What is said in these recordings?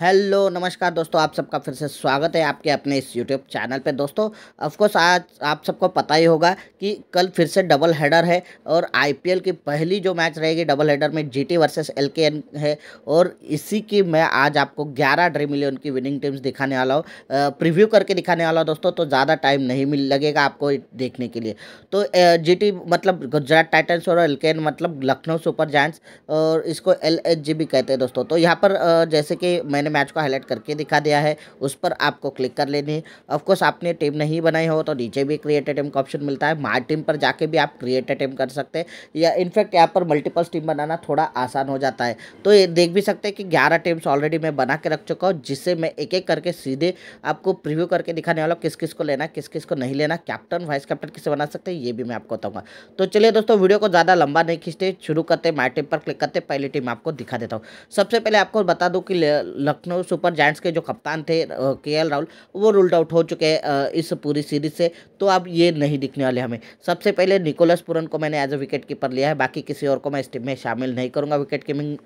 Hello नमस्कार दोस्तों, आप सबका फिर से स्वागत है आपके अपने इस यूट्यूब चैनल पे। दोस्तों ऑफकोर्स आज आप सबको पता ही होगा कि कल फिर से डबल हेडर है और आईपीएल की पहली जो मैच रहेगी डबल हेडर में जीटी वर्सेस एलकेएन है। और इसी की मैं आज आपको 11 ड्रीम11 की विनिंग टीम्स दिखाने वाला हूँ, प्रिव्यू करके दिखाने वाला हूँ दोस्तों। तो ज़्यादा टाइम नहीं लगेगा आपको देखने के लिए। तो जीटी मतलब गुजरात टाइटन्स और एलकेएन मतलब लखनऊ सुपर जायंट्स, और इसको एलएचजी भी कहते हैं दोस्तों। तो यहाँ पर जैसे कि मैच को हाईलाइट करके दिखा दिया है, उस पर आपको क्लिक कर लेनी है। ऑफकोर्स आपने टीम नहीं बनाई हो तो नीचे भी क्रिएट टीम का ऑप्शन मिलता है, माय टीम पर जाके भी आप क्रिएट टीम कर सकते हैं, या इनफैक्ट यहाँ पर मल्टीपल टीम बनाना थोड़ा आसान हो जाता है। तो ये देख भी सकते हैं कि 11 टीम्स ऑलरेडी मैं बना के रख चुका हूँ, जिससे मैं एक एक करके सीधे आपको प्रिव्यू करके दिखाने वाला हूँ, किस किस को लेना किस किस को नहीं लेना, कैप्टन वाइस कैप्टन किसे बना सकते हैं ये भी मैं आपको बताऊँगा। तो चलिए दोस्तों वीडियो को ज़्यादा लंबा नहीं खींचते, शुरू करते माय टीम पर क्लिक करते पहली टीम आपको दिखा देता हूँ। सबसे पहले आपको बता दूँ कि लखनऊ सुपर जायंट्स के जो कप्तान थे केएल राहुल, वो रूल्ड आउट हो चुके हैं इस पूरी सीरीज से, तो अब ये नहीं दिखने वाले हमें। सबसे पहले निकोलस पूरन को मैंने एज अ विकेट कीपर लिया है, बाकी किसी और को मैं इस टीम में शामिल नहीं करूंगा विकेट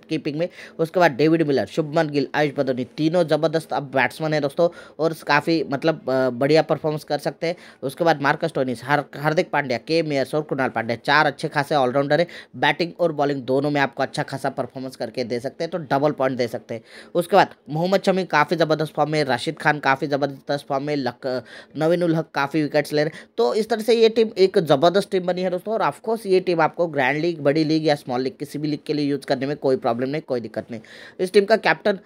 कीपिंग में। उसके बाद डेविड मिलर, शुभमन गिल, आयुष बदोनी, तीनों ज़बरदस्त अब बैट्समैन है दोस्तों और काफ़ी मतलब बढ़िया परफॉर्मेंस कर सकते हैं। उसके बाद Marcus Stoinis, Hardik Pandya, K Mayers और कृणाल पांड्या, चार अच्छे खासे ऑलराउंडर है, बैटिंग और बॉलिंग दोनों में आपको अच्छा खासा परफॉर्मेंस करके दे सकते हैं, तो डबल पॉइंट दे सकते हैं। उसके बाद मोहम्मद शमी काफ़ी ज़बरदस्त फॉर्म में, राशिद खान काफ़ी ज़बरदस्त फॉर्म में, नवीन उल-हक काफ़ी विकेट्स ले रहे हैं। तो इस तरह से ये टीम एक ज़बरदस्त टीम बनी है दोस्तों। और ऑफकोर्स ये टीम आपको ग्रैंड लीग, बड़ी लीग या स्मॉल लीग किसी भी लीग के लिए यूज़ करने में कोई प्रॉब्लम नहीं, कोई दिक्कत नहीं। इस टीम का कैप्टन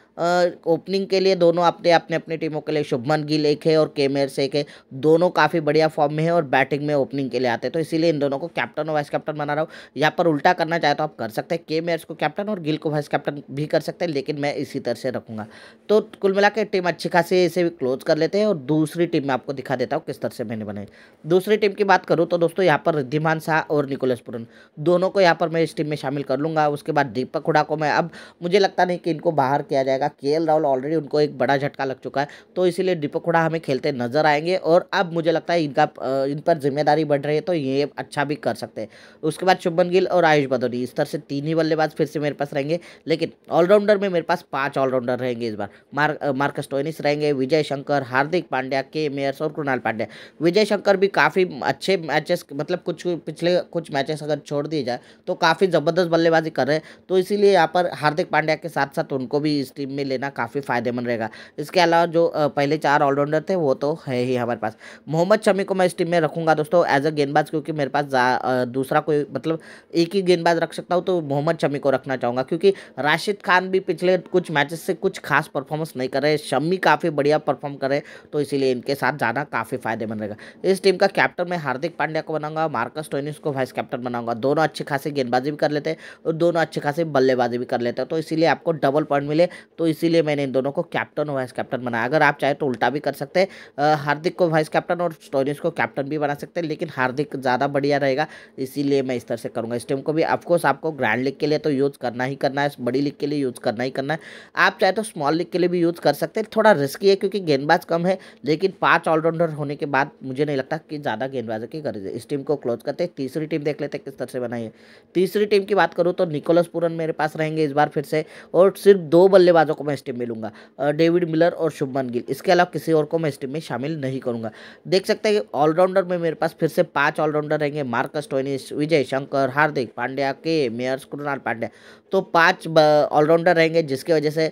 ओपनिंग के लिए दोनों अपने अपने अपनी टीमों के लिए शुभमन गिल एक है और के मेयर्स एक है, दोनों काफ़ी बढ़िया फॉर्म में है और बैटिंग में ओपनिंग के लिए आते हैं, तो इसीलिए इन दोनों को कैप्टन और वाइस कैप्टन बना रहा हूँ। यहाँ पर उल्टा करना चाहे तो आप कर सकते हैं, के मेयर्स को कैप्टन और गिल को वाइस कैप्टन भी कर सकते हैं, लेकिन मैं इसी तरह से रखूँगा। तो कुल मिला के टीम अच्छी खासी इसे भी क्लोज कर लेते हैं और दूसरी टीम में आपको दिखा देता हूँ किस तरह से मैंने बनाई। दूसरी टीम की बात करूँ तो दोस्तों यहाँ पर रिद्धिमान शाह और निकोलस पूरन दोनों को यहाँ पर मैं इस टीम में शामिल कर लूँगा। उसके बाद दीपक हुडा को मैं अब मुझे लगता नहीं कि इनको बाहर किया जाएगा, केएल राहुल ऑलरेडी उनको एक बड़ा झटका लग चुका है, तो इसीलिए दीपक हुडा हमें खेलते नजर आएंगे और अब मुझे लगता है इनका इन पर जिम्मेदारी बढ़ रही है, तो ये अच्छा भी कर सकते हैं। उसके बाद शुभमन गिल और आयुष बदोनी, इस तरह से तीन ही बल्लेबाज फिर से मेरे पास रहेंगे, लेकिन ऑलराउंडर में मेरे पास 5 ऑलराउंडर रहेंगे इस बार। मार्कस स्टोइनिस रहेंगे, विजय शंकर, हार्दिक पांड्या, के मेयर्स और कृणाल पांड्या। विजय शंकर भी काफ़ी अच्छे मैचेस मतलब पिछले कुछ मैचेस अगर छोड़ दिए जाए तो काफ़ी ज़बरदस्त बल्लेबाजी कर रहे हैं, तो इसीलिए यहाँ पर हार्दिक पांड्या के साथ साथ उनको भी इस टीम में लेना काफ़ी फायदेमंद रहेगा। इसके अलावा जो पहले 4 ऑलराउंडर थे वो तो है ही हमारे पास। मोहम्मद शमी को मैं इस टीम में रखूँगा दोस्तों एज अ गेंदबाज, क्योंकि मेरे पास दूसरा कोई मतलब एक ही गेंदबाज रख सकता हूँ, तो मोहम्मद शमी को रखना चाहूँगा, क्योंकि राशिद खान भी पिछले कुछ मैचेस से कुछ खास परफॉर्मेंस नहीं कर रहे, शमी काफ़ी बढ़िया परफॉर्म कर रहे, तो इसीलिए इनके साथ जाना काफ़ी फायदेमंद रहेगा। इस टीम का कैप्टन मैं हार्दिक पांड्या को बनाऊंगा, मार्कस स्टोइनिस को वाइस कैप्टन बनाऊंगा, दोनों अच्छे खासे गेंदबाजी भी कर लेते हैं और दोनों अच्छे खासे बल्लेबाजी भी कर लेते हैं, तो इसीलिए आपको डबल पॉइंट मिले, तो इसीलिए मैंने इन दोनों को कैप्टन और वाइस कैप्टन बनाया। अगर आप चाहें तो उल्टा भी कर सकते हैं, हार्दिक को वाइस कैप्टन और स्टोइनिस को कैप्टन भी बना सकते हैं, लेकिन हार्दिक ज़्यादा बढ़िया रहेगा, इसीलिए मैं इस तरह से करूँगा। इस टीम को भी ऑफकोर्स आपको ग्रैंड लीग के लिए तो यूज़ करना ही करना है, बड़ी लीग के लिए यूज़ करना ही करना है। आप चाहे तो स्मॉल लीग के लिए भी यूज़ कर सकते हैं, थोड़ा रिस्की है क्योंकि गेंदबाज कम है, लेकिन 5 ऑलराउंडर होने के बाद मुझे नहीं लगता कि ज़्यादा गेंदबाजों की गरज है। इस टीम को क्लोज करते हैं, तीसरी टीम देख लेते हैं किस तरह से बनाई है। तीसरी टीम की बात करूँ तो निकोलस पूरन मेरे पास रहेंगे इस बार फिर से, और सिर्फ 2 बल्लेबाजों को मैं इस टीम में लूँगा, डेविड मिलर और शुभमन गिल, इसके अलावा किसी और को मैं इस टीम में शामिल नहीं करूँगा। देख सकते हैं ऑलराउंडर में मेरे पास फिर से 5 ऑलराउंडर रहेंगे, Marcus Stoinis, Vijay Shankar, Hardik Pandya, K Mayers, Krunal Pandya, तो 5 ऑलराउंडर रहेंगे, जिसकी वजह से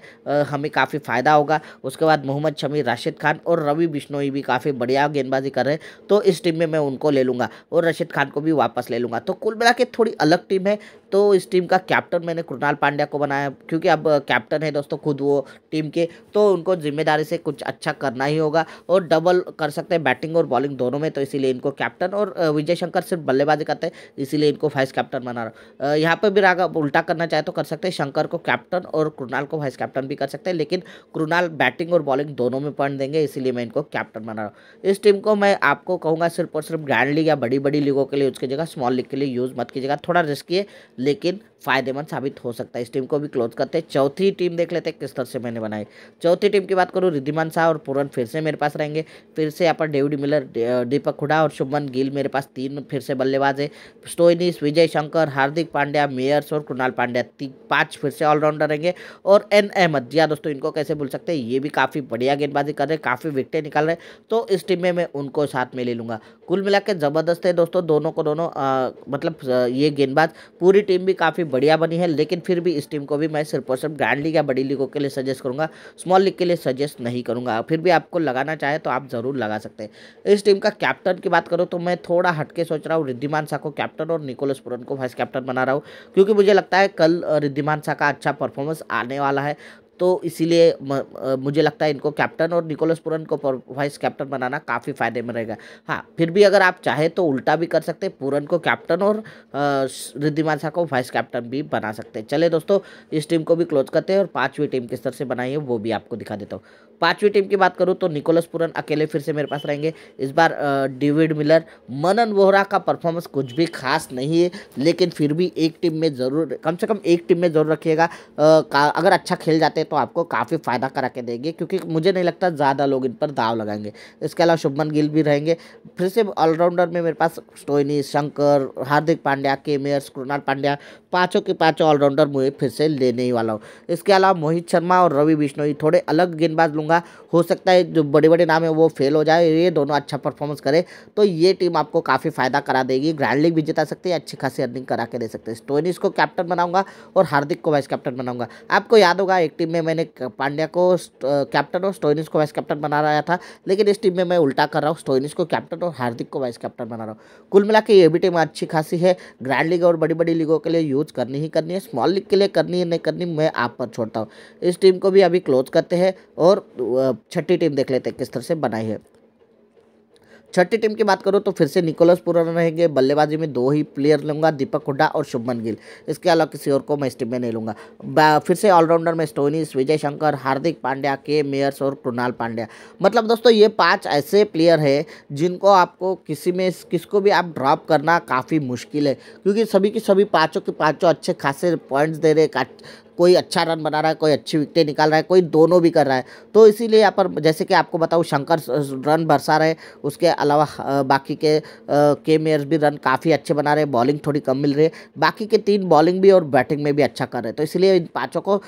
हमें काफ़ी फ़ायदा होगा। उसके बाद मोहम्मद शमी, राशिद खान और रवि बिश्नोई भी काफ़ी बढ़िया गेंदबाजी कर रहे हैं, तो इस टीम में मैं उनको ले लूँगा और राशिद खान को भी वापस ले लूँगा, तो कुल मिला के थोड़ी अलग टीम है। तो इस टीम का कैप्टन मैंने कृणाल पांड्या को बनाया, क्योंकि अब कैप्टन है दोस्तों खुद वो टीम के, तो उनको जिम्मेदारी से कुछ अच्छा करना ही होगा और डबल कर सकते हैं बैटिंग और बॉलिंग दोनों में, तो इसीलिए इनको कैप्टन। और विजय शंकर सिर्फ बल्लेबाजी करते हैं, इसीलिए इनको वाइस कैप्टन बना रहा हूँ। यहाँ पर भी उल्टा करना चाहे तो कर सकते हैं, शंकर को कैप्टन और कृणाल को वाइस कैप्टन भी कर सकते हैं, लेकिन कृणाल बैटिंग और बॉलिंग दोनों में पॉइंट देंगे, इसीलिए मैं इनको कैप्टन बना रहा हूँ। इस टीम को मैं आपको कहूँगा सिर्फ और सिर्फ ग्रैंड लीग या बड़ी बड़ी लीगों के लिए यूज़ कीजिएगा, स्मॉल लीग के लिए यूज़ मत कीजिएगा, थोड़ा रिस्की है लेकिन फायदेमंद साबित हो सकता है। इस टीम को भी क्लोज करते हैं, चौथी टीम देख लेते हैं किस तरह से मैंने बनाई। चौथी टीम की बात करूँ, रिद्धिमान शाह और पूरन फिर से मेरे पास रहेंगे, फिर से यहाँ पर डेविड मिलर, दीपक हुडा और शुभमन गिल मेरे पास, 3 फिर से बल्लेबाज है, स्टोइनिस, विजय शंकर, हार्दिक पांड्या, मेयर्स और कृणाल पांड्या, 5 फिर से ऑलराउंडर रहेंगे। और एन अहमद, जी हाँ दोस्तों इनको कैसे भूल सकते हैं, ये भी काफ़ी बढ़िया गेंदबाजी कर रहे हैं, काफ़ी विकेटें निकाल रहे हैं, तो इस टीम में मैं उनको साथ में ले लूँगा। कुल मिला के ज़बरदस्त है दोस्तों दोनों को दोनों, मतलब ये गेंदबाज पूरी टीम भी काफ़ी बढ़िया बनी है, लेकिन फिर भी इस टीम को भी मैं सिर्फ और सिर्फ ग्रैंड लीग या बड़ी लीगों के लिए सजेस्ट करूँगा, स्मॉल लीग के लिए सजेस्ट नहीं करूँगा। फिर भी आपको लगाना चाहे तो आप ज़रूर लगा सकते हैं। इस टीम का कैप्टन की बात करूँ तो मैं थोड़ा हटके सोच रहा हूँ, रिद्धिमान शाह को कैप्टन और निकोलस पूरन को वाइस कैप्टन बना रहा हूँ, क्योंकि मुझे लगता है कल रिद्धिमान शाह का अच्छा परफॉर्मेंस आने वाला है, तो इसीलिए मुझे लगता है इनको कैप्टन और निकोलस पूरन को वाइस कैप्टन बनाना काफ़ी फायदे में रहेगा। हाँ, फिर भी अगर आप चाहे तो उल्टा भी कर सकते हैं, पूरन को कैप्टन और रिद्धिमान शाह को वाइस कैप्टन भी बना सकते हैं। चले दोस्तों इस टीम को भी क्लोज करते हैं और पांचवी टीम किस तरह से बनाई है वो भी आपको दिखा देता हूँ। पांचवी टीम की बात करूँ तो निकोलस पूरन अकेले फिर से मेरे पास रहेंगे, इस बार डेविड मिलर, मनन वोहरा का परफॉर्मेंस कुछ भी खास नहीं है, लेकिन फिर भी एक टीम में ज़रूर, कम से कम एक टीम में ज़रूर रखिएगा, अगर अच्छा खेल जाते हैं तो आपको काफ़ी फ़ायदा करा के देंगे, क्योंकि मुझे नहीं लगता ज़्यादा लोग इन पर दाव लगाएंगे। इसके अलावा शुभमन गिल भी रहेंगे, फिर से ऑलराउंडर में मेरे पास स्टोइनिस, शंकर, हार्दिक पांड्या, केमेयर्स, कृणाल पांड्या, पाँचों के पाँचों ऑलराउंडर मुझे फिर से लेने ही वाला हूँ। इसके अलावा मोहित शर्मा और रवि बिश्नोई थोड़े अलग गेंदबाज लूँगा, हो सकता है जो बड़े बड़े नाम है वो फेल हो जाए, ये दोनों अच्छा परफॉर्मेंस करे तो ये टीम आपको काफ़ी फ़ायदा करा देगी, ग्रैंड लीग भी जिता सकती है, अच्छी खासी अर्निंग करा के दे सकते हैं। स्टोइनिस को कैप्टन बनाऊंगा और हार्दिक को वाइस कैप्टन बनाऊंगा। आपको याद होगा एक टीम में मैंने पांड्या को कैप्टन और स्टोइनिस को वाइस कैप्टन बना रहा था, लेकिन इस टीम में मैं उल्टा कर रहा हूँ, स्टोइनिस को कैप्टन और हार्दिक को वाइस कैप्टन बना रहा हूँ। कुल मिला के ये भी टीम अच्छी खासी है, ग्रैंड लीग और बड़ी बड़ी लीगों के लिए यूज़ करनी ही करनी है, स्मॉल लीग के लिए करनी है नहीं करनी मैं आप पर छोड़ता हूँ। इस टीम को भी अभी क्लोज करते हैं और छठी टीम देख लेते हैं किस तरह से बनाई है। छठी टीम की बात करो तो फिर से निकोलस पूरन रहेंगे, बल्लेबाजी में दो ही प्लेयर लूँगा, दीपक हुड्डा और शुभमन गिल, इसके अलावा किसी और को मैं इस टीम में नहीं लूँगा। फिर से ऑलराउंडर में Stoinis, Vijay Shankar, Hardik Pandya, K Mayers और कृणाल पांड्या, मतलब दोस्तों ये 5 ऐसे प्लेयर हैं जिनको आपको किसी में किसको भी आप ड्रॉप करना काफ़ी मुश्किल है, क्योंकि सभी के सभी पाँचों के पाँचों अच्छे खासे पॉइंट्स दे रहे, कोई अच्छा रन बना रहा है, कोई अच्छी विकेटें निकाल रहा है, कोई दोनों भी कर रहा है, तो इसीलिए यहाँ पर जैसे कि आपको बताऊँ शंकर रन बरसा रहे, उसके अलावा बाकी के मेयर्स भी रन काफ़ी अच्छे बना रहे, बॉलिंग थोड़ी कम मिल रही है, बाकी के 3 बॉलिंग भी और बैटिंग में भी अच्छा कर रहे हैं, तो इसलिए इन पाँचों को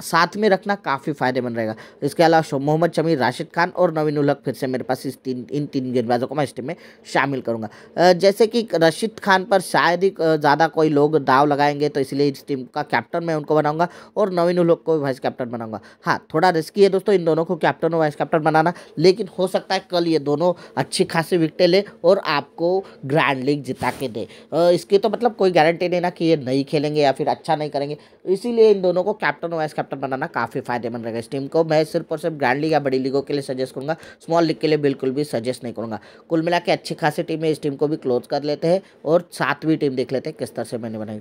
साथ में रखना काफ़ी फायदेमंद रहेगा। इसके अलावा मोहम्मद शमी, राशिद खान और नवीन उल-हक फिर से मेरे पास इन तीन गेंदबाजों को मैं इस टीम में शामिल करूँगा। जैसे कि राशिद खान पर शायद ही ज़्यादा कोई लोग दाव लगाएंगे, तो इसलिए इस टीम का कैप्टन मैं उनको बनाऊँगा और नवीन उल-हक को वाइस कैप्टन बनाऊंगा। हाँ, थोड़ा रिस्की है दोस्तों इन दोनों को कैप्टन और वाइस कैप्टन बनाना, लेकिन हो सकता है कल ये दोनों अच्छी खासी विकेटें ले और आपको ग्रैंड लीग जिता के दे, इसकी तो मतलब कोई गारंटी नहीं ना कि ये नहीं खेलेंगे या फिर अच्छा नहीं करेंगे, इसीलिए इन दोनों को कैप्टन और वाइस कैप्टन बनाना काफ़ी फायदेमंद रहेगा। इस टीम को मैं सिर्फ और सिर्फ ग्रैंड लीग या बड़ी लीगों के लिए सजेस्ट करूँगा, स्मॉल लीग के लिए बिल्कुल भी सजेस्ट नहीं करूँगा। कुल मिला के अच्छी खासी टीम है, इस टीम को भी क्लोज कर लेते हैं और 7वीं टीम देख लेते हैं किस तरह से मैंने बनाई।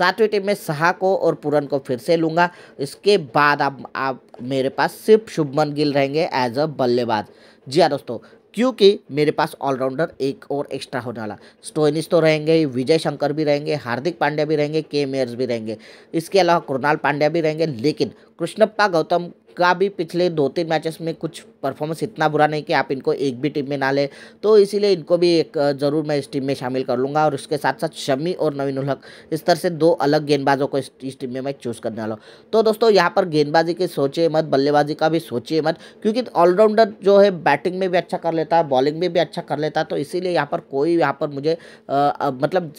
7वीं टीम में साहा को और पूरन को फिर से लूँगा, इसके बाद आप मेरे पास सिर्फ शुभमन गिल रहेंगे एज अ बल्लेबाज, जी हाँ दोस्तों, क्योंकि मेरे पास ऑलराउंडर एक और एक्स्ट्रा होने वाला, स्टोइनिस तो रहेंगे, विजय शंकर भी रहेंगे, हार्दिक पांड्या भी रहेंगे, के मेयर्स भी रहेंगे, इसके अलावा कृणाल पांड्या भी रहेंगे, लेकिन कृष्णप्पा गौतम का भी पिछले 2-3 मैचेस में कुछ परफॉर्मेंस इतना बुरा नहीं कि आप इनको एक भी टीम में ना ले, तो इसीलिए इनको भी एक ज़रूर मैं इस टीम में शामिल कर लूँगा। और उसके साथ साथ शमी और नवीन उल-हक, इस तरह से 2 अलग गेंदबाजों को इस टीम में मैं चूज़ करने वाला हूँ। तो दोस्तों यहाँ पर गेंदबाजी के सोचिए मत, बल्लेबाजी का भी सोचिए मत, क्योंकि ऑलराउंडर जो है बैटिंग में भी अच्छा कर लेता है, बॉलिंग में भी अच्छा कर लेता है, तो इसीलिए यहाँ पर कोई मुझे मतलब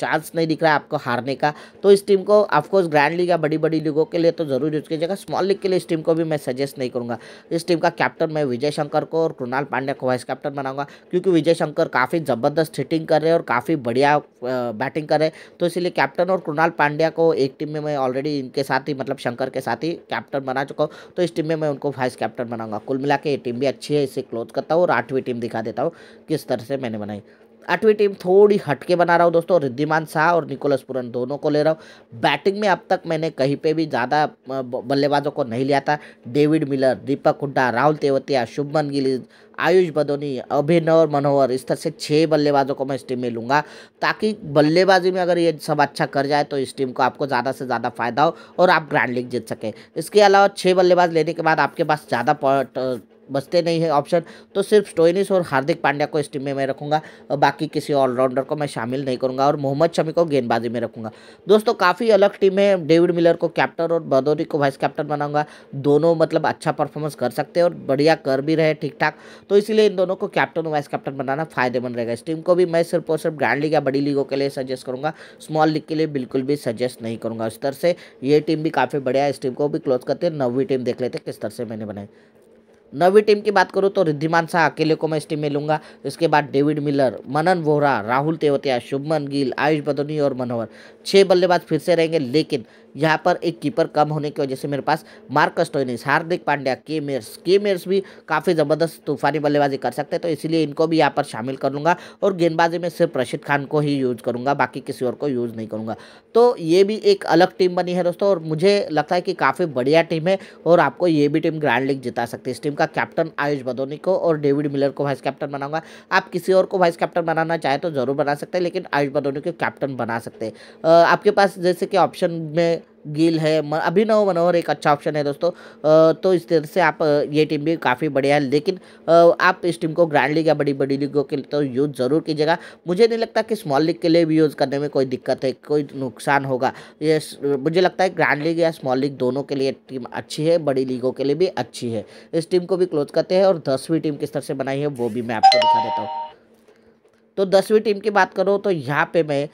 चांस नहीं दिख रहा है आपको हारने का। तो इस टीम को ऑफकोर्स ग्रैंड लीग या बड़ी बड़ी लीगों के लिए तो ज़रूर यूज़ कीजिएगा, स्मॉल लीग के लिए इस टीम को भी मैं सजेस्ट नहीं करूँगा। इस टीम का कैप्टन मैं विजय शंकर को और कृणाल पांड्या को वाइस कैप्टन बनाऊंगा, क्योंकि विजय शंकर काफ़ी ज़बरदस्त हिटिंग कर रहे हैं और काफ़ी बढ़िया बैटिंग कर रहे हैं, तो इसलिए कैप्टन और कृणाल पांड्या को एक टीम में मैं ऑलरेडी इनके साथ ही मतलब शंकर के साथ ही कैप्टन बना चुका हूँ, तो इस टीम में मैं उनको वाइस कैप्टन बनाऊंगा। कुल मिला के ये टीम भी अच्छी है, इसे क्लोज करता हूँ और 8वीं टीम दिखा देता हूँ किस तरह से मैंने बनाई। 8वीं टीम थोड़ी हटके बना रहा हूँ दोस्तों, रिद्धिमान शाह और निकोलस पूरन दोनों को ले रहा हूँ। बैटिंग में अब तक मैंने कहीं पे भी ज़्यादा बल्लेबाजों को नहीं लिया था, डेविड मिलर, दीपक हुड्डा, राहुल तेवतिया, शुभमन गिल, आयुष बदोनी, अभिनव मनोहर, इस तरह से 6 बल्लेबाजों को मैं इस टीम में लूँगा, ताकि बल्लेबाजी में अगर ये सब अच्छा कर जाए तो इस टीम को आपको ज़्यादा से ज़्यादा फायदा हो और आप ग्रैंड लीग जीत सकें। इसके अलावा 6 बल्लेबाज लेने के बाद आपके पास ज़्यादा बचते नहीं है ऑप्शन, तो सिर्फ स्टोइनिस और हार्दिक पांड्या को इस टीम में मैं रखूँगा, बाकी किसी ऑलराउंडर को मैं शामिल नहीं करूँगा और मोहम्मद शमी को गेंदबाजी में रखूँगा। दोस्तों काफ़ी अलग टीम है, डेविड मिलर को कैप्टन और बदौरी को वाइस कैप्टन बनाऊंगा, दोनों मतलब अच्छा परफॉर्मेंस कर सकते हैं और बढ़िया कर भी रहे ठीक ठाक, तो इसीलिए इन दोनों को कैप्टन और वाइस कैप्टन बनाना फायदेमंद रहेगा। इस टीम को भी मैं सिर्फ और सिर्फ ग्रैंड लीग या बड़ी लीगों के लिए सजेस्ट करूँगा, स्मॉल लीग के लिए बिल्कुल भी सजेस्ट नहीं करूँगा। इस तरह से ये टीम भी काफ़ी बढ़िया है, इस टीम को भी क्लोज करते हैं। नवी टीम देख लेते हैं किस तरह से मैंने बनाई। नवी टीम की बात करूं तो रिद्धिमान शाह अकेले को मैं इस टीम में लूँगा, इसके बाद डेविड मिलर, मनन वोहरा, राहुल तेवतिया, शुभमन गिल, आयुष बदोनी और मनोहर, 6 बल्लेबाज फिर से रहेंगे, लेकिन यहाँ पर एक कीपर कम होने की वजह से मेरे पास Marcus Stoinis, Hardik Pandya, K Mayers भी काफ़ी ज़बरदस्त तूफानी बल्लेबाजी कर सकते हैं, तो इसलिए इनको भी यहाँ पर शामिल कर लूँगा और गेंदबाजी में सिर्फ राशिद खान को ही यूज़ करूँगा, बाकी किसी और को यूज़ नहीं करूँगा। तो ये भी एक अलग टीम बनी है दोस्तों और मुझे लगता है कि काफ़ी बढ़िया टीम है और आपको ये भी टीम ग्रैंड लीग जिता सकती है। इस टीम का कैप्टन आयुष बदोनी को और डेविड मिलर को वाइस कैप्टन बनाऊंगा। आप किसी और को वाइस कैप्टन बनाना चाहे तो ज़रूर बना सकते हैं, लेकिन आयुष बदोनी को कैप्टन बना सकते हैं। आपके पास जैसे कि ऑप्शन में गिल है, अभिनव मनोहर एक अच्छा ऑप्शन है दोस्तों, तो इस तरह से आप ये टीम भी काफ़ी बढ़िया है, लेकिन आप इस टीम को ग्रैंड लीग या बड़ी लीगों के लिए तो यूज़ ज़रूर कीजिएगा। मुझे नहीं लगता कि स्मॉल लीग के लिए भी यूज़ करने में कोई दिक्कत है, कोई नुकसान होगा। ये मुझे लगता है ग्रैंड लीग या स्मॉल लीग दोनों के लिए टीम अच्छी है, बड़ी लीगों के लिए भी अच्छी है। इस टीम को भी क्लोज करते हैं और 10वीं टीम किस तरह से बनाई है वो भी मैं आपको दिखा देता हूँ। तो 10वीं टीम की बात करो तो यहाँ पर मैं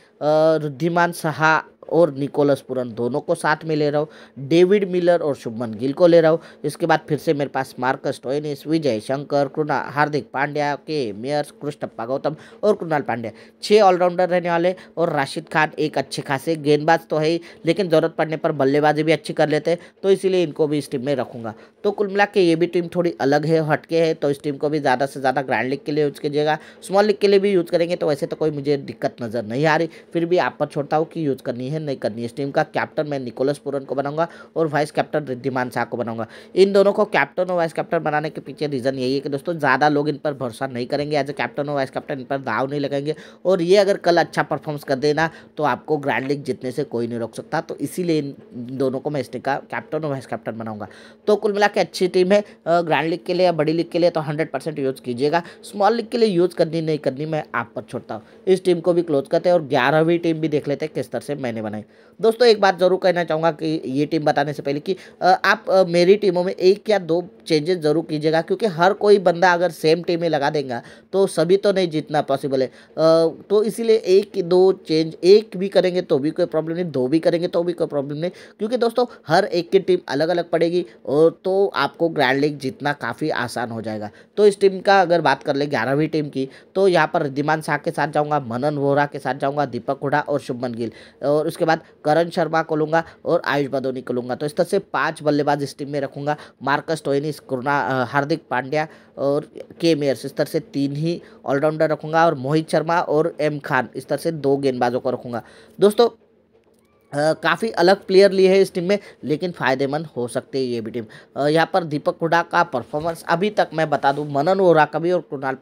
रिद्धिमान साहा और निकोलस पूरन दोनों को साथ में ले रहा हूँ, डेविड मिलर और शुभमन गिल को ले रहा हूँ। इसके बाद फिर से मेरे पास Marcus Stoinis, Vijay Shankar, Krunal, Hardik Pandya, K Mayers, Krishnappa Gautam और कृणाल पांड्या, 6 ऑलराउंडर रहने वाले और राशिद खान एक अच्छे खासे गेंदबाज तो है ही, लेकिन ज़रूरत पड़ने पर बल्लेबाजी भी अच्छी कर लेते हैं, तो इसीलिए इनको भी इस टीम में रखूँगा। तो कुल मिला के ये भी टीम थोड़ी अलग है, हटके है, तो इस टीम को भी ज़्यादा से ज़्यादा ग्रैंड लीग के लिए यूज़ कीजिएगा, स्मॉल लीग के लिए भी यूज़ करेंगे तो वैसे तो कोई मुझे दिक्कत नज़र नहीं आ रही, फिर भी आप पर छोड़ता हूँ कि यूज़ करनी है नहीं करनी। इस टीम का कैप्टन मैं निकोलस पूरन को बनाऊंगा और वाइस कैप्टन रिद्धिमान शाह को बनाऊंगा। इन दोनों को कैप्टन और वाइस कैप्टन बनाने के पीछे रीज़न यही है कि दोस्तों ज़्यादा लोग इन पर भरोसा नहीं करेंगे, एज ए कैप्टन और वाइस कैप्टन इन पर दाव नहीं लगाएंगे और ये अगर कल अच्छा परफॉर्मेंस कर देना तो आपको ग्रैंड लीग जीतने से कोई नहीं रोक सकता, तो इसीलिए इन दोनों को मैं इस टीम का कैप्टन और वाइस कैप्टन बनाऊंगा। तो कुल मिला के अच्छी टीम है, ग्रैंड लीग के लिए या बड़ी लीग के लिए तो 100% यूज़ कीजिएगा, स्मॉल लीग के लिए यूज़ करनी नहीं करनी मैं आप पर छोड़ता हूँ। इस टीम को भी क्लोज करते हैं और 11वीं टीम भी देख लेते हैं किस तरह से मैंने बनाई। दोस्तों एक बात जरूर कहना चाहूँगा कि ये टीम बताने से पहले कि आप मेरी टीमों में 1 या 2 चेंजेस जरूर कीजिएगा, क्योंकि हर कोई बंदा अगर सेम टीम में लगा देगा तो सभी तो नहीं जीतना पॉसिबल है, तो इसीलिए 1-2 चेंज, 1 भी करेंगे तो भी कोई प्रॉब्लम नहीं, 2 भी करेंगे तो भी कोई प्रॉब्लम नहीं, क्योंकि दोस्तों हर एक की टीम अलग अलग पड़ेगी और तो आपको ग्रैंड लीग जीतना काफ़ी आसान हो जाएगा। तो इस टीम का अगर बात कर ले 11वीं टीम की, तो यहाँ पर रिद्धिमान शाह के साथ जाऊँगा, मनन वोहरा के साथ जाऊँगा, दीपक हुडा और शुभमन गिल, और उसके बाद करण शर्मा को लूँगा और आयुष बदोनी को लूँगा। तो इस तरह से 5 बल्लेबाज इस टीम में रखूँगा, मार्कस स्टोइनिस, हार्दिक पांड्या और के मेयर्स, इस तरह से 3 ही ऑलराउंडर रखूँगा और मोहित शर्मा और एम खान, इस तरह से 2 गेंदबाजों को रखूँगा। दोस्तों काफ़ी अलग प्लेयर लिए है इस टीम में, लेकिन फ़ायदेमंद हो सकती है ये भी टीम। यहाँ पर दीपक हुडा का परफॉर्मेंस अभी तक मैं बता दूं, मनन वोहरा का भी और कृणाल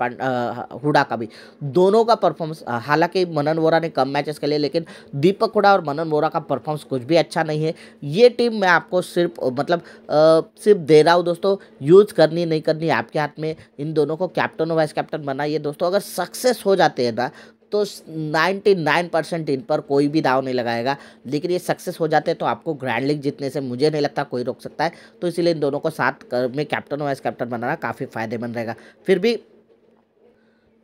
हुडा का भी, दोनों का परफॉर्मेंस, हालांकि मनन वोहरा ने कम मैचेस खेले, लेकिन दीपक हुडा और मनन वोहरा का परफॉर्मेंस कुछ भी अच्छा नहीं है। ये टीम मैं आपको सिर्फ मतलब सिर्फ दे रहा हूँ दोस्तों, यूज़ करनी नहीं करनी आपके हाथ में। इन दोनों को कैप्टन और वाइस कैप्टन बनाइए दोस्तों, अगर सक्सेस हो जाते हैं ना तो 99% इन पर कोई भी दाव नहीं लगाएगा, लेकिन ये सक्सेस हो जाते हैं तो आपको ग्रैंड लीग जीतने से मुझे नहीं लगता कोई रोक सकता है, तो इसीलिए इन दोनों को साथ में कैप्टन और वाइस कैप्टन बनाना काफ़ी फायदेमंद रहेगा। फिर भी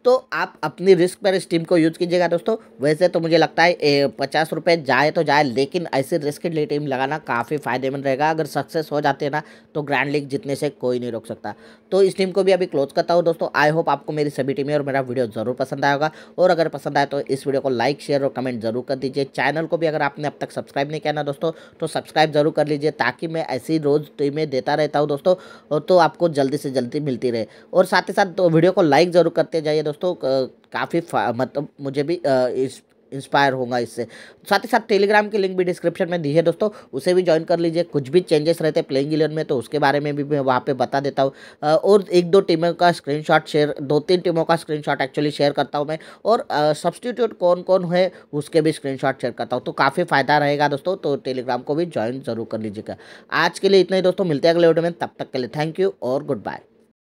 तो आप अपनी रिस्क पर इस टीम को यूज़ कीजिएगा दोस्तों। वैसे तो मुझे लगता है ₹50 जाए तो जाए, लेकिन ऐसे रिस्क के लिए टीम लगाना काफ़ी फायदेमंद रहेगा, अगर सक्सेस हो जाते हैं ना तो ग्रैंड लीग जीतने से कोई नहीं रोक सकता। तो इस टीम को भी अभी क्लोज करता हूँ दोस्तों। आई होप आपको मेरी सभी टीमें और मेरा वीडियो ज़रूर पसंद आया होगा, और अगर पसंद आए तो इस वीडियो को लाइक, शेयर और कमेंट जरूर कर दीजिए। चैनल को भी अगर आपने अब तक सब्सक्राइब नहीं किया ना दोस्तों तो सब्सक्राइब जरूर कर लीजिए, ताकि मैं ऐसी रोज़ टीमें देता रहता हूँ दोस्तों, तो आपको जल्दी से जल्दी मिलती रहे। और साथ ही साथ वीडियो को लाइक ज़रूर करते जाइए दोस्तों, काफ़ी मतलब मुझे भी इंस्पायर होगा इससे। साथ ही साथ टेलीग्राम की लिंक भी डिस्क्रिप्शन में दी है दोस्तों, उसे भी ज्वाइन कर लीजिए। कुछ भी चेंजेस रहते हैं प्लेइंग 11 में तो उसके बारे में भी मैं वहाँ पे बता देता हूँ, और 1-2 टीमों का स्क्रीनशॉट शेयर, 2-3 टीमों का स्क्रीनशॉट एक्चुअली शेयर करता हूँ मैं, और सब्सटीट्यूट कौन कौन है उसके भी स्क्रीनशॉट शेयर करता हूँ, तो काफ़ी फ़ायदा रहेगा दोस्तों। तो टेलीग्राम को भी ज्वाइन जरूर कर लीजिएगा। आज के लिए इतना ही दोस्तों, मिलते हैं अगले वीडियो में, तब तक के लिए थैंक यू और गुड बाय।